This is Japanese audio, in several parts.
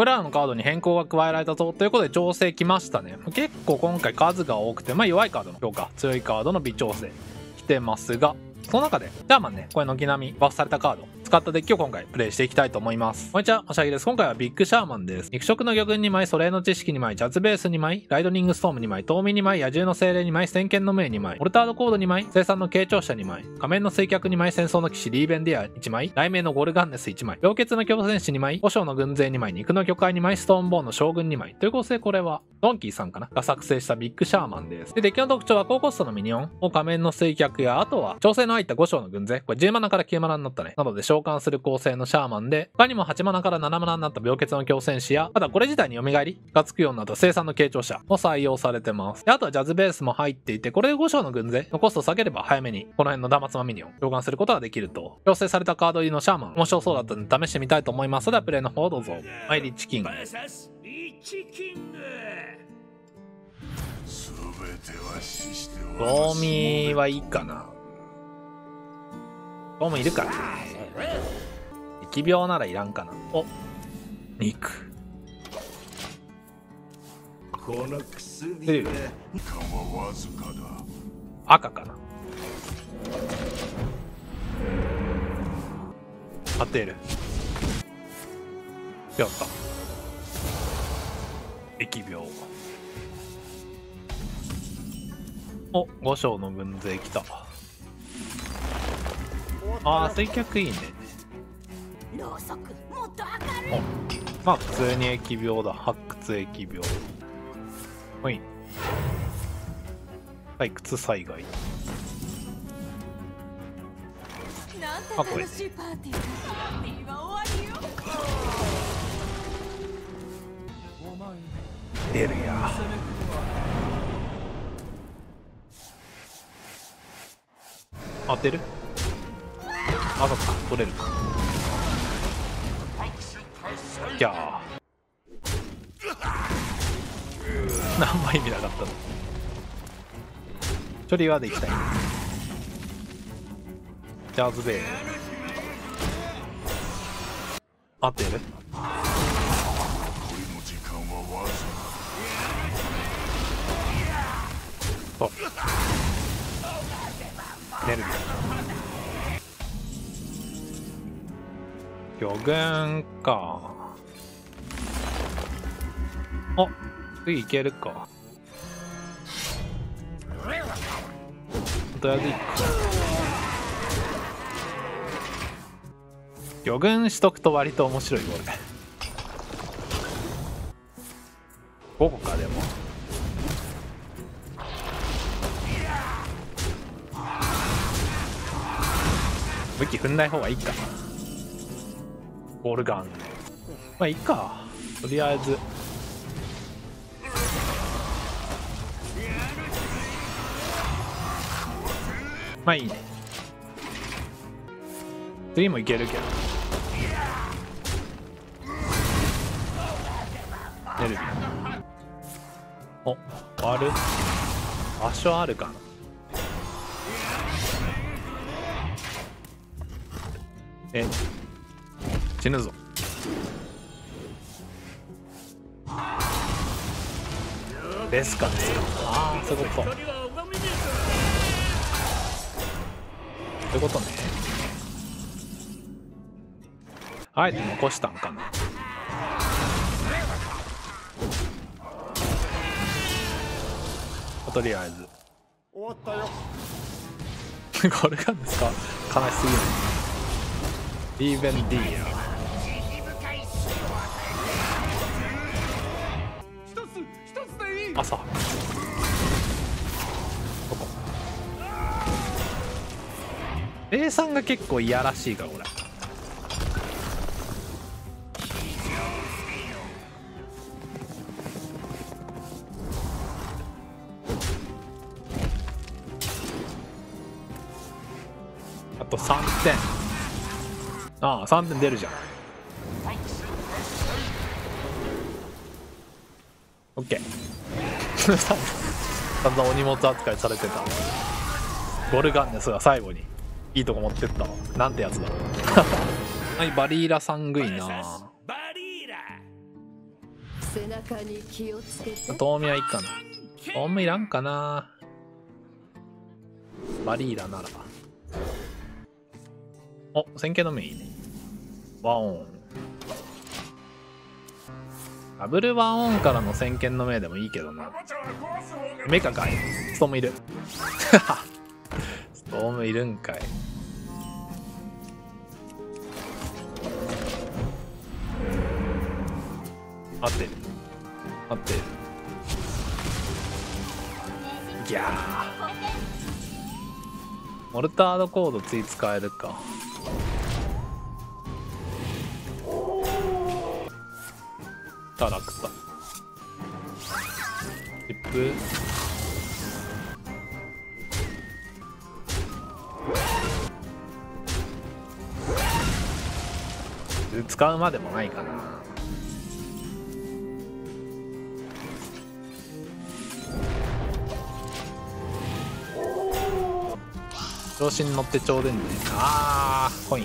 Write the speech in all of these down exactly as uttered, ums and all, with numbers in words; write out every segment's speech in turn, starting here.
これらのカードに変更が加えられたぞということで調整きましたね。結構今回数が多くて、まあ、弱いカードの強化、強いカードの微調整来てますが、その中でジャーマンね、これ軒並みバフされたカード使ったデッキを今回プレイしていきたいと思います。こんにちは、おしゃぎです。今回はビッグシャーマンです。肉食の魚群にまい、ソレイの知識にまい、ジャズベースにまい、ライドニングストームにまい、冬眠にまい、野獣の精霊にまい、先見の明にまい、オルタードコードにまい、生産の傾聴者にまい、仮面の水脚にまい、戦争の騎士リーベンディアいちまい、雷鳴のゴルガンネスいちまい、氷結の巨戦士にまい、古生の軍勢にまい、肉の魚介にまい、ストーンボーンの将軍にまいという構成、これはドンキーさんかなが作成したビッグシャーマンです。で、デッキの特徴は高コストのミニオンを仮面の水脚や、あとは調整の入った五章の軍勢、これじゅうマナからきゅうマナになったね、などで召喚する構成のシャーマンで、他にもはちマナからななマナになった病欠の強戦士や、ただこれ自体に蘇りがつくようになった生産の傾聴者も採用されてます。で、あとはジャズベースも入っていて、これでご章の軍勢のコストを下げれば早めにこの辺のダマツマミニオン召喚することができると。強制されたカード入りのシャーマン、面白そうだったので試してみたいと思います。ではプレイの方どうぞ。マイリッチキング。ゴミはいいかな。ゴムいるから疫病ならいらんかな。お、肉赤かな。当てるやった疫病。お、五章の軍勢来た。ああ、水脚いいね。お、まあ普通に疫病だ。発掘疫病。ほい。採掘災害。あ、これ。出るや。当てる？あ、そっか、取れるか。いやー、何も意味なかったの。処理はできたい。ジャズベール当てる。そう寝る。魚群か。あ、次いけるか。とりあえずいっこ。魚群しとくと割と面白い。これごこか。でも武器踏んない方がいいかな。ゴルガン、まあいいか。とりあえずまあいいね。次もいけるけど出る。お、ある場所あるかな。え死ぬぞ。ですかね。ああ、そういうこと。そういうことね。あえて残したんかな。とりあえず。終わったよ。これなんですか。悲しすぎる。リーベンディア。朝ここAさんが結構いやらしいから、これあとさんてん。ああさんてん出るじゃん。オッケー。さんざんお荷物扱いされてたゴルガンネスが最後にいいとこ持ってったわ。なんてやつだ。はい、バリーラさんぐいな。遠見はいっかな。遠見いらんかな。バリーラなら。お、線形の目いいね。和音。ダブル和音からの線形の目でもいいけどな。メカかい。ストームいる。ストームいるんかい。合ってる。合ってる。ギャー。モルタードコードつい使えるか。タラクタリップ使うまでもないかな。調子に乗ってちょうでんね。あーコイン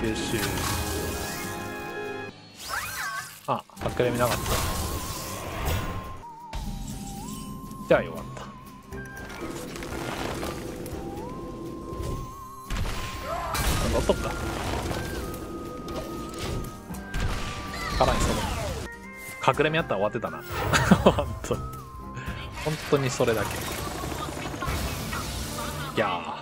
吸収。あ、隠れ見なかった。じゃあよかった。乗っとった。さらにその隠れ見あったら終わってたな。本当に本当にそれだけ。いや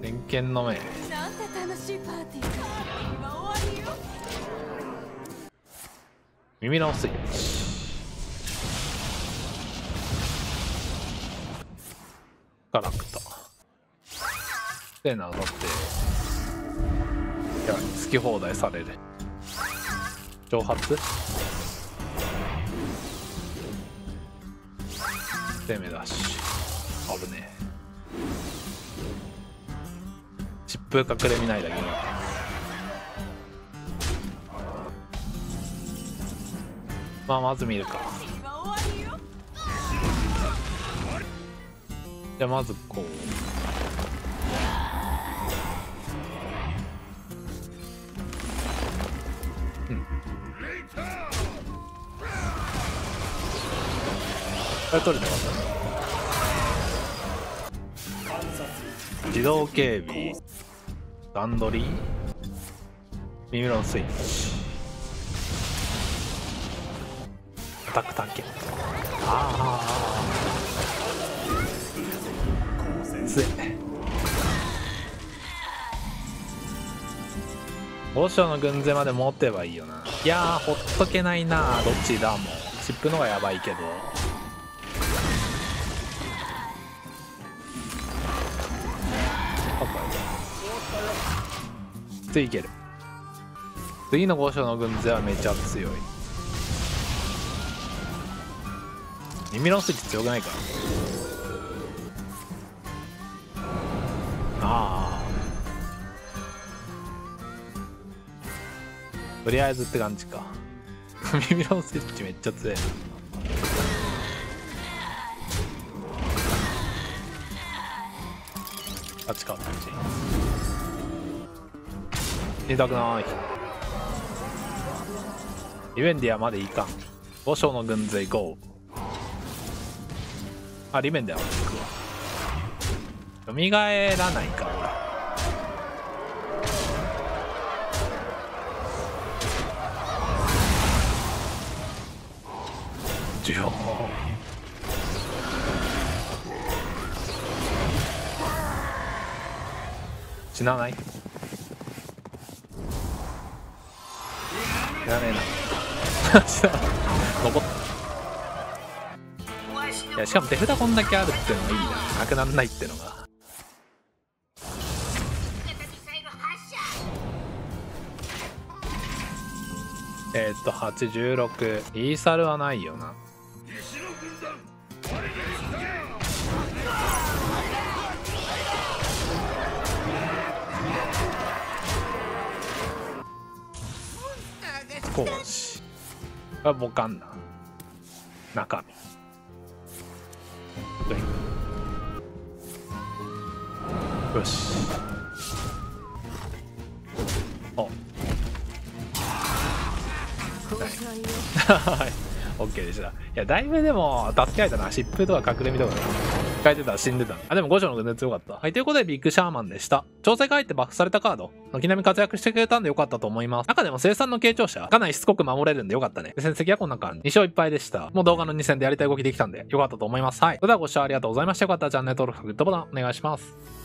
ー連剣の目。耳のスイッチ。ガラクタ。で、なぞって。いや、好き放題される。挑発。で、目出し。危ねえ。隠れ見ないだけ。まあまず見るか。じゃあまずこう、うん、あれ取れてますね。自動警備段取りミミロンスイッチアタック探検。ああつえ五章の軍勢まで持てばいいよな。いやーほっとけないな。どっちだもうチップのがやばいけど。いける。次の五将の軍勢はめちゃ強い。耳のスイッチ強くないか。ああとりあえずって感じか。耳のスイッチめっちゃ強い。あっちか。寝たくない。ユエンディアまでいかん。五将の軍勢ゴー。あリベンディアまで行くわ。よみがえらないか。ジョー死なない。やめな。残った。いやしかも手札こんだけあるっていうのがいいな。なくならないっていうのが。えー、っとはちじゅうろくイーサルはないよな。講師がボカンな中身。よし。お。はい。オッケーでした。いや、だいぶでも助けられたな。疾風とか隠れ身とかね。使えてた、死んでた。あ、でも五条の軍勢強かった。はい、ということでビッグシャーマンでした。調整が入ってバフされたカード。軒並み活躍してくれたんで良かったと思います。中でも生産の傾聴者、かなりしつこく守れるんで良かったね。で、戦績はこんな感じ。にしょういっぱいでした。もう動画のにせんでやりたい動きできたんで良かったと思います。はい。それではご視聴ありがとうございました。よかったらチャンネル登録、グッドボタンお願いします。